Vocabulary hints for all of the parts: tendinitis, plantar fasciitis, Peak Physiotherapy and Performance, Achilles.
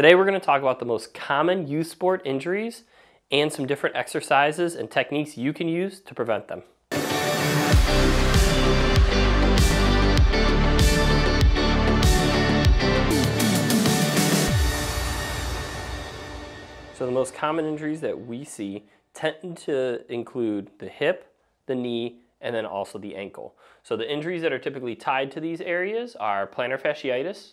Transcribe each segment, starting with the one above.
Today we're going to talk about the most common youth sport injuries and some different exercises and techniques you can use to prevent them. So the most common injuries that we see tend to include the hip, the knee, and then also the ankle. So the injuries that are typically tied to these areas are plantar fasciitis,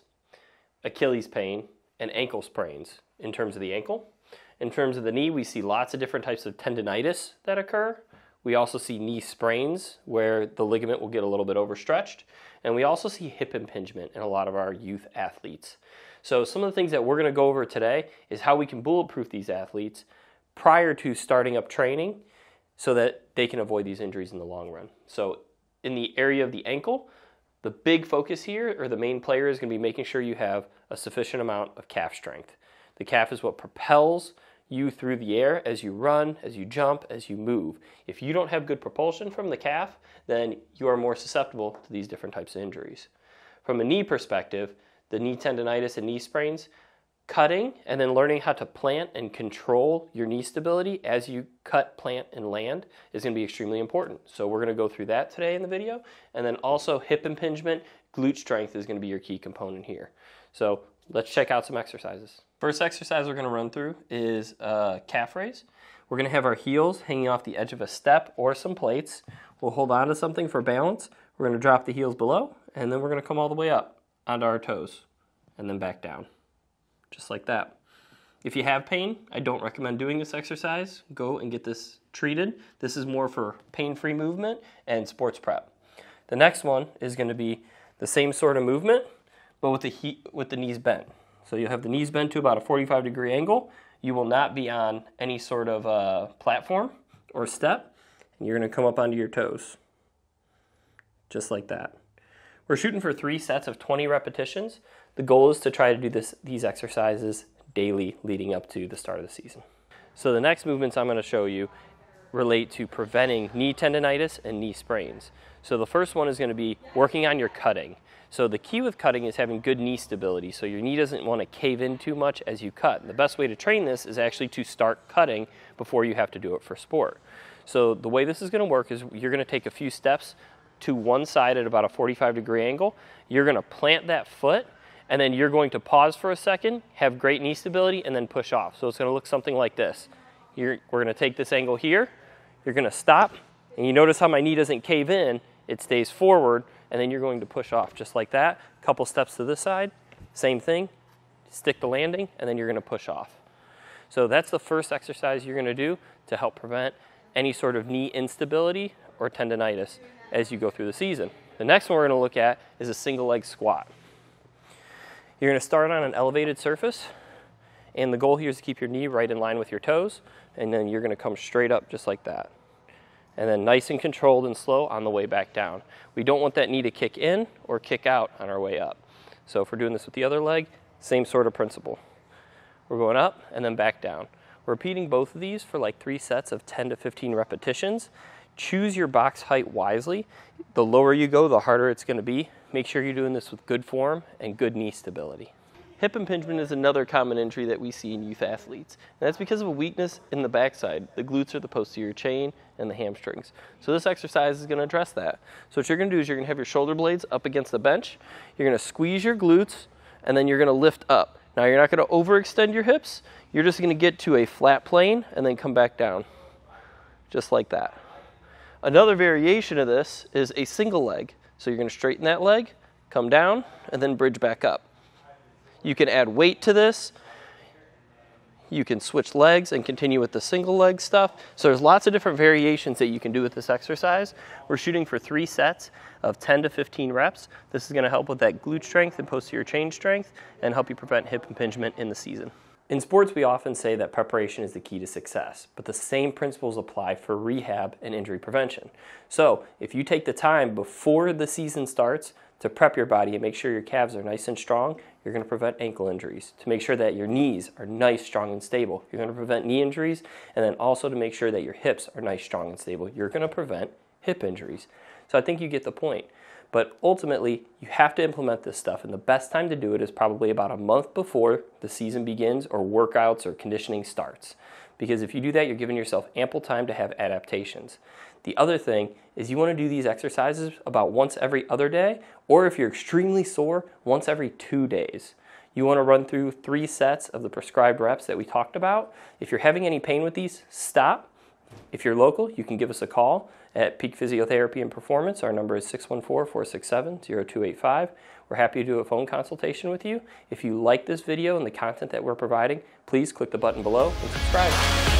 Achilles pain, and ankle sprains in terms of the ankle. In terms of the knee, we see lots of different types of tendinitis that occur. We also see knee sprains where the ligament will get a little bit overstretched. And we also see hip impingement in a lot of our youth athletes. So some of the things that we're going to go over today is how we can bulletproof these athletes prior to starting up training so that they can avoid these injuries in the long run. So in the area of the ankle, the big focus here, or the main player, is going to be making sure you have a sufficient amount of calf strength. The calf is what propels you through the air as you run, as you jump, as you move. If you don't have good propulsion from the calf, then you are more susceptible to these different types of injuries. From a knee perspective, the knee tendinitis and knee sprains, cutting and then learning how to plant and control your knee stability as you cut, plant, and land is going to be extremely important. So we're going to go through that today in the video. And then also hip impingement, glute strength is going to be your key component here. So let's check out some exercises. First exercise we're going to run through is a calf raise. We're going to have our heels hanging off the edge of a step or some plates. We'll hold on to something for balance. We're going to drop the heels below, and then we're going to come all the way up onto our toes and then back down, just like that. If you have pain, I don't recommend doing this exercise. Go and get this treated. This is more for pain-free movement and sports prep. The next one is going to be the same sort of movement, but with the knees bent. So you'll have the knees bent to about a 45-degree angle. You will not be on any sort of platform or step, and you're going to come up onto your toes, just like that. We're shooting for 3 sets of 20 repetitions. The goal is to try to do these exercises daily leading up to the start of the season. So the next movements I'm going to show you relate to preventing knee tendinitis and knee sprains. So the first one is going to be working on your cutting. So the key with cutting is having good knee stability, so your knee doesn't want to cave in too much as you cut. And the best way to train this is actually to start cutting before you have to do it for sport. So the way this is going to work is you're going to take a few steps to one side at about a 45-degree angle. You're going to plant that foot, and then you're going to pause for a second, have great knee stability, and then push off. So it's going to look something like this. We're going to take this angle here. You're going to stop, and you notice how my knee doesn't cave in. It stays forward, and then you're going to push off just like that. A couple steps to this side, same thing. Stick the landing, and then you're going to push off. So that's the first exercise you're going to do to help prevent any sort of knee instability or tendinitis as you go through the season. The next one we're going to look at is a single leg squat. You're going to start on an elevated surface, and the goal here is to keep your knee right in line with your toes, and then you're going to come straight up just like that. And then nice and controlled and slow on the way back down. We don't want that knee to kick in or kick out on our way up. So if we're doing this with the other leg, same sort of principle. We're going up and then back down. We're repeating both of these for like 3 sets of 10 to 15 repetitions. Choose your box height wisely. The lower you go, the harder it's going to be. Make sure you're doing this with good form and good knee stability. Hip impingement is another common injury that we see in youth athletes. And that's because of a weakness in the backside, the glutes or the posterior chain, and the hamstrings. So this exercise is going to address that. So what you're going to do is you're going to have your shoulder blades up against the bench. You're going to squeeze your glutes, and then you're going to lift up. Now you're not going to overextend your hips. You're just going to get to a flat plane and then come back down, just like that. Another variation of this is a single leg. So you're going to straighten that leg, come down, and then bridge back up. You can add weight to this. You can switch legs and continue with the single leg stuff. So there's lots of different variations that you can do with this exercise. We're shooting for 3 sets of 10 to 15 reps. This is going to help with that glute strength and posterior chain strength and help you prevent hip impingement in the season. In sports, we often say that preparation is the key to success, but the same principles apply for rehab and injury prevention. So if you take the time before the season starts to prep your body and make sure your calves are nice and strong, you're going to prevent ankle injuries. To make sure that your knees are nice, strong, and stable, you're going to prevent knee injuries, and then also to make sure that your hips are nice, strong, and stable, you're going to prevent hip injuries. So I think you get the point. But ultimately, you have to implement this stuff, and the best time to do it is probably about a month before the season begins or workouts or conditioning starts. Because if you do that, you're giving yourself ample time to have adaptations. The other thing is you want to do these exercises about once every other day, or if you're extremely sore, once every 2 days. You want to run through 3 sets of the prescribed reps that we talked about. If you're having any pain with these, stop. If you're local, you can give us a call at Peak Physiotherapy and Performance. Our number is 614-467-0285. We're happy to do a phone consultation with you. If you like this video and the content that we're providing, please click the button below and subscribe.